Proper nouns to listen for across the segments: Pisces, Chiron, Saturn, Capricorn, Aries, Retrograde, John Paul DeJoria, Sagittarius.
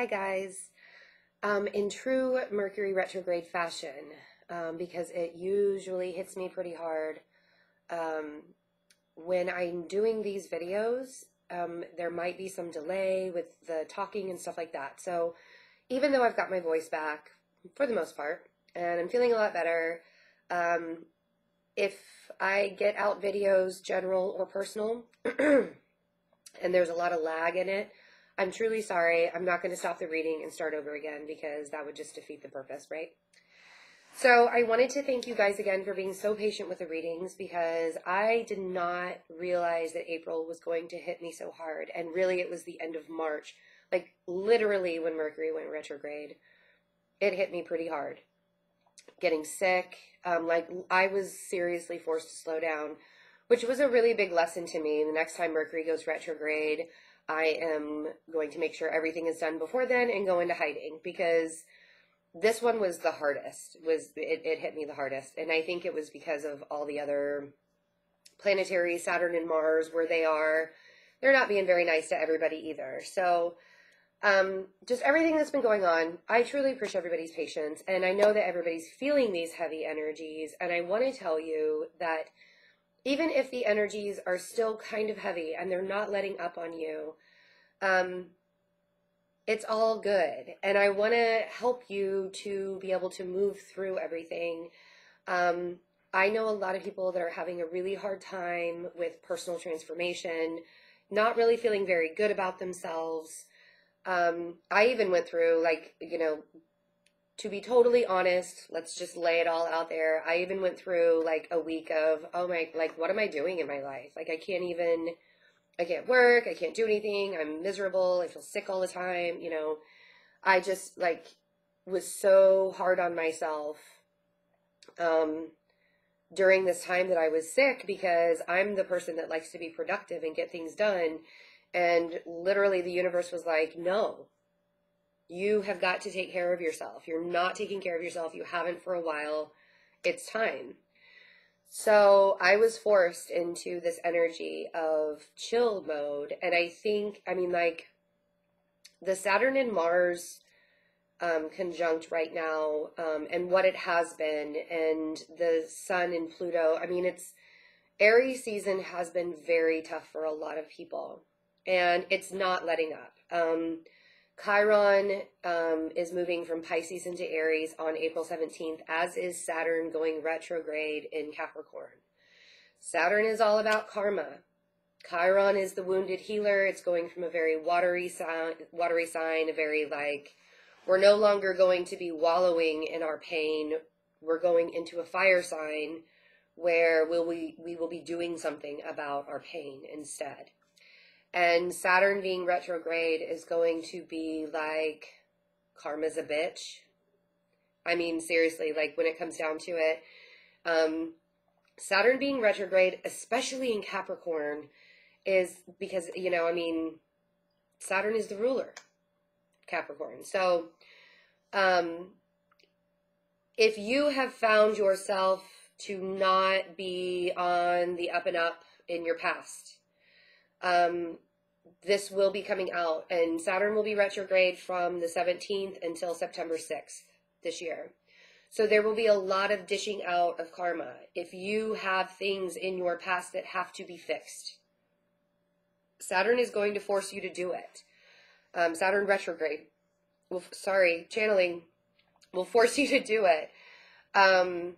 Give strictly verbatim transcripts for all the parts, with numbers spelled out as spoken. hi guys, um, in true Mercury retrograde fashion, um, because it usually hits me pretty hard. Um, when I'm doing these videos, um, there might be some delay with the talking and stuff like that. So even though I've got my voice back for the most part, and I'm feeling a lot better, um, if I get out videos, general or personal, and there's a lot of lag in it, I'm truly sorry. I'm not going to stop the reading and start over again because that would just defeat the purpose, right? So I wanted to thank you guys again for being so patient with the readings, because I did not realize that April was going to hit me so hard. And really it was the end of March, like literally when Mercury went retrograde, it hit me pretty hard. Getting sick, um, like I was seriously forced to slow down, which was a really big lesson to me. The next time Mercury goes retrograde, I am going to make sure everything is done before then and go into hiding, because this one was the hardest, was it, it hit me the hardest. And I think it was because of all the other planetary, Saturn and Mars, where they are, they're not being very nice to everybody either. So um, just everything that's been going on, I truly appreciate everybody's patience. And I know that everybody's feeling these heavy energies. And I want to tell you that even if the energies are still kind of heavy and they're not letting up on you, um, it's all good, and I want to help you to be able to move through everything. Um, I know a lot of people that are having a really hard time with personal transformation, not really feeling very good about themselves. Um, I even went through, like, you know, to be totally honest, let's just lay it all out there. I even went through like a week of, oh my, like, what am I doing in my life? Like, I can't even... I can't work, I can't do anything, I'm miserable, I feel sick all the time, you know. I just, like, was so hard on myself um, during this time that I was sick, because I'm the person that likes to be productive and get things done, and literally the universe was like, no, you have got to take care of yourself. You're not taking care of yourself, you haven't for a while, it's time. So I was forced into this energy of chill mode, and I think, I mean, like, the Saturn and Mars um, conjunct right now, um, and what it has been, and the Sun and Pluto, I mean, it's, Aries season has been very tough for a lot of people, and it's not letting up. Um, Chiron um, is moving from Pisces into Aries on April seventeenth, as is Saturn going retrograde in Capricorn. Saturn is all about karma. Chiron is the wounded healer. It's going from a very watery sign, watery sign, a very, like, we're no longer going to be wallowing in our pain. We're going into a fire sign where we'll, we, we will be doing something about our pain instead. And Saturn being retrograde is going to be like, karma's a bitch. I mean, seriously, like, when it comes down to it, um, Saturn being retrograde, especially in Capricorn, is because, you know, I mean, Saturn is the ruler, Capricorn. So, um, if you have found yourself to not be on the up and up in your past, Um, this will be coming out, and Saturn will be retrograde from the seventeenth until September sixth this year. So there will be a lot of dishing out of karma. If you have things in your past that have to be fixed, Saturn is going to force you to do it. Um, Saturn retrograde, will, sorry, channeling, will force you to do it. Um,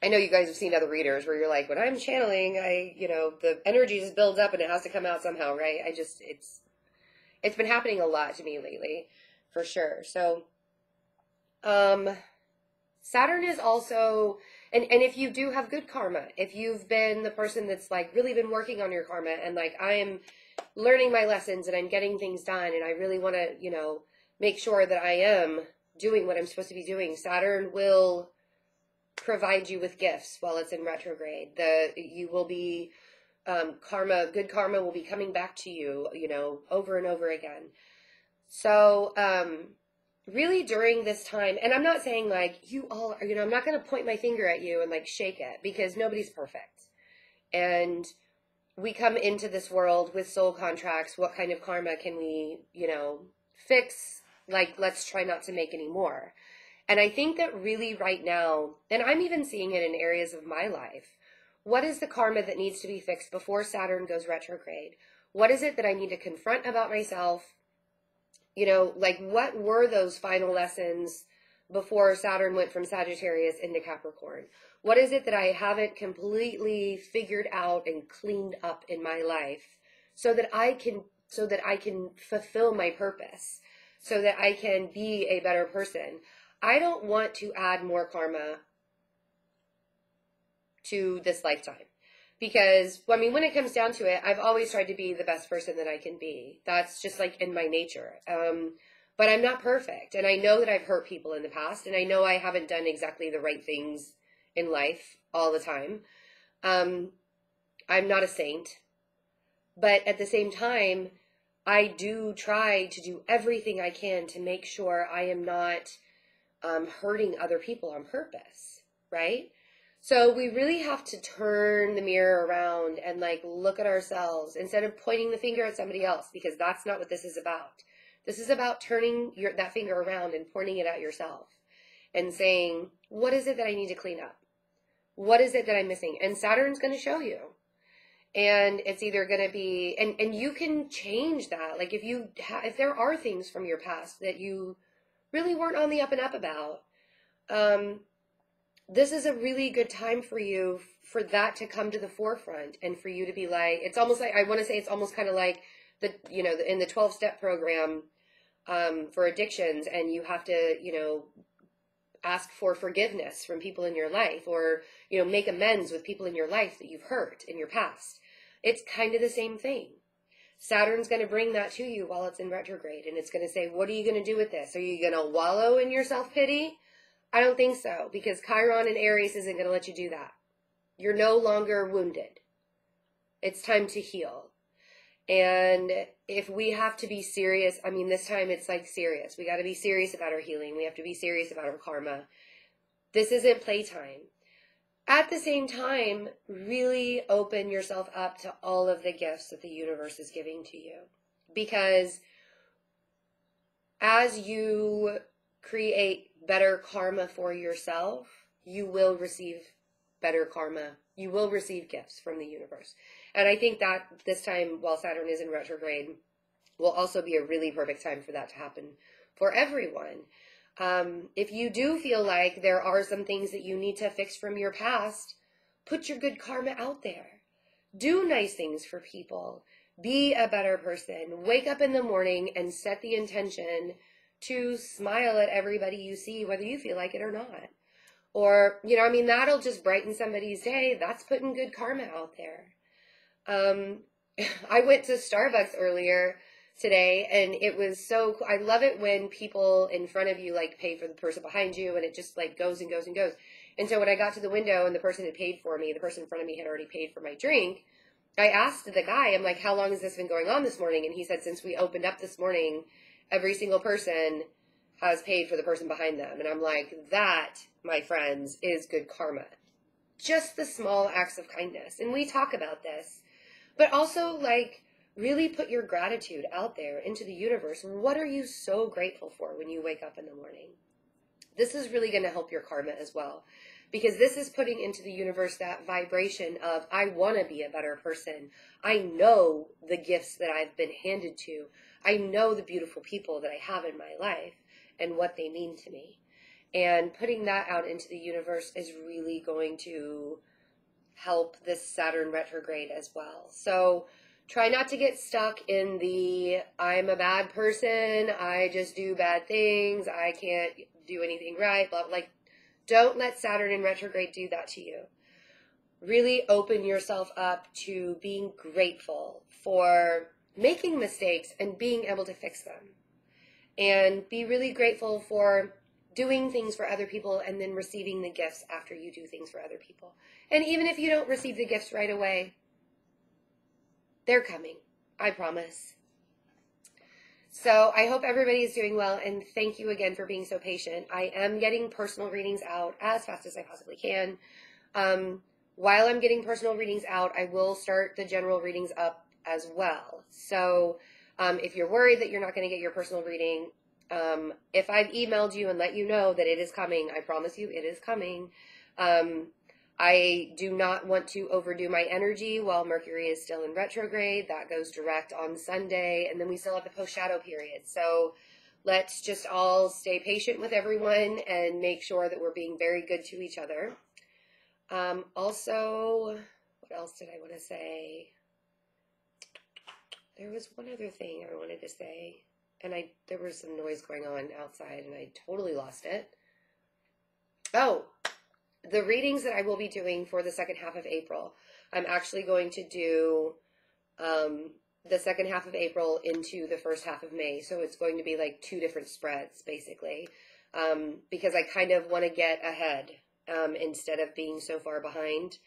I know you guys have seen other readers where you're like, when I'm channeling, I, you know, the energy just builds up and it has to come out somehow, right? I just, it's, it's been happening a lot to me lately, for sure. So, um, Saturn is also, and, and if you do have good karma, if you've been the person that's, like, really been working on your karma and, like, I am learning my lessons and I'm getting things done and I really want to, you know, make sure that I am doing what I'm supposed to be doing, Saturn will provide you with gifts while it's in retrograde. The you will be um, karma, good karma will be coming back to you, you know, over and over again. So um, really during this time, and I'm not saying, like, you all are, you know, I'm not going to point my finger at you and, like, shake it, because nobody's perfect. And we come into this world with soul contracts. What kind of karma can we, you know, fix, like, let's try not to make any more. And I think that really right now, and I'm even seeing it in areas of my life, what is the karma that needs to be fixed before Saturn goes retrograde? What is it that I need to confront about myself? You know, like, what were those final lessons before Saturn went from Sagittarius into Capricorn? What is it that I haven't completely figured out and cleaned up in my life so that I can, so that I can fulfill my purpose, so that I can be a better person? I don't want to add more karma to this lifetime, because, I mean, when it comes down to it, I've always tried to be the best person that I can be. That's just, like, in my nature. Um, but I'm not perfect, and I know that I've hurt people in the past, and I know I haven't done exactly the right things in life all the time. Um, I'm not a saint, but at the same time, I do try to do everything I can to make sure I am not Um, hurting other people on purpose, right? So we really have to turn the mirror around and, like, look at ourselves instead of pointing the finger at somebody else, because that's not what this is about. This is about turning your, that finger around and pointing it at yourself and saying, what is it that I need to clean up? What is it that I'm missing? And Saturn's going to show you. And it's either going to be, and, and you can change that. Like, if you, ha if there are things from your past that you really weren't on the up and up about, um, this is a really good time for you for that to come to the forefront and for you to be like, it's almost like, I want to say it's almost kind of like the, you know, in the twelve step program, um, for addictions, and you have to, you know, ask for forgiveness from people in your life, or, you know, make amends with people in your life that you've hurt in your past. It's kind of the same thing. Saturn's going to bring that to you while it's in retrograde, and it's going to say, what are you going to do with this? Are you going to wallow in your self-pity? I don't think so, because Chiron in Aries isn't going to let you do that. You're no longer wounded. It's time to heal. And if we have to be serious, I mean, this time it's like serious. We got to be serious about our healing. We have to be serious about our karma. This isn't playtime. At the same time, really open yourself up to all of the gifts that the universe is giving to you. Because as you create better karma for yourself, you will receive better karma. You will receive gifts from the universe. And I think that this time, while Saturn is in retrograde, will also be a really perfect time for that to happen for everyone. Um, if you do feel like there are some things that you need to fix from your past, put your good karma out there. Do nice things for people. Be a better person. Wake up in the morning and set the intention to smile at everybody you see, whether you feel like it or not. Or, you know, I mean, that'll just brighten somebody's day. That's putting good karma out there. Um, I went to Starbucks earlier today, and it was so cool. I love it when people in front of you, like, pay for the person behind you, and it just, like, goes and goes and goes. And so when I got to the window and the person had paid for me, the person in front of me had already paid for my drink, I asked the guy, I'm like, how long has this been going on this morning? And he said, since we opened up this morning, every single person has paid for the person behind them. And I'm like, that, my friends, is good karma. Just the small acts of kindness. And we talk about this, but also, like, really put your gratitude out there into the universe. What are you so grateful for when you wake up in the morning? This is really going to help your karma as well, because this is putting into the universe that vibration of, I want to be a better person. I know the gifts that I've been handed to. I know the beautiful people that I have in my life and what they mean to me. And putting that out into the universe is really going to help this Saturn retrograde as well. So try not to get stuck in the, I'm a bad person, I just do bad things, I can't do anything right, blah, blah. Like, don't let Saturn in retrograde do that to you. Really open yourself up to being grateful for making mistakes and being able to fix them. And be really grateful for doing things for other people and then receiving the gifts after you do things for other people. And even if you don't receive the gifts right away, they're coming, I promise. So I hope everybody is doing well, and thank you again for being so patient. I am getting personal readings out as fast as I possibly can. Um, while I'm getting personal readings out, I will start the general readings up as well. So Um, if you're worried that you're not going to get your personal reading, um, if I've emailed you and let you know that it is coming, I promise you it is coming. Um, I do not want to overdo my energy while Mercury is still in retrograde. That goes direct on Sunday, and then we still have the post-shadow period. So let's just all stay patient with everyone and make sure that we're being very good to each other. Um, also, what else did I want to say? There was one other thing I wanted to say, and I there was some noise going on outside, and I totally lost it. Oh, the readings that I will be doing for the second half of April, I'm actually going to do um, the second half of April into the first half of May. So it's going to be like two different spreads, basically, um, because I kind of want to get ahead um, instead of being so far behind.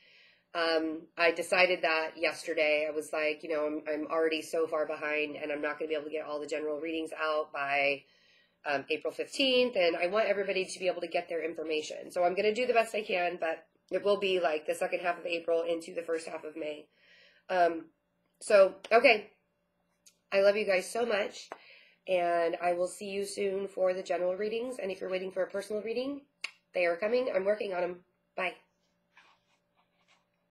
Um, I decided that yesterday. I was like, you know, I'm, I'm already so far behind, and I'm not going to be able to get all the general readings out by Um, April fifteenth, and I want everybody to be able to get their information. So I'm going to do the best I can, but it will be like the second half of April into the first half of May. Um, so, okay. I love you guys so much, and I will see you soon for the general readings. And if you're waiting for a personal reading, they are coming. I'm working on them. Bye.